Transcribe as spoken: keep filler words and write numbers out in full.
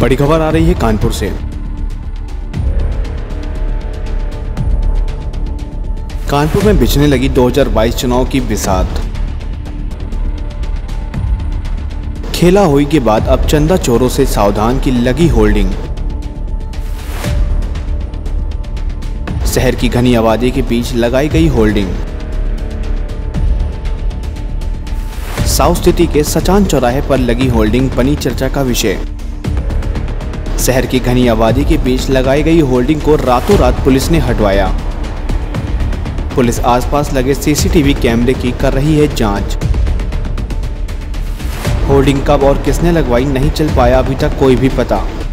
बड़ी खबर आ रही है कानपुर से। कानपुर में बिछने लगी दो हज़ार बाईस चुनाव की बिसात। खेला होई के बाद अब चंदा चोरों से सावधान की लगी होल्डिंग। शहर की घनी आबादी के बीच लगाई गई होल्डिंग। साउथ सिटी के सचान चौराहे पर लगी होल्डिंग बनी चर्चा का विषय। शहर की घनी आबादी के बीच लगाई गई होल्डिंग को रातों रात पुलिस ने हटवाया। पुलिस आसपास लगे सीसीटीवी कैमरे की कर रही है जांच। होल्डिंग कब और किसने लगवाई नहीं चल पाया अभी तक कोई भी पता।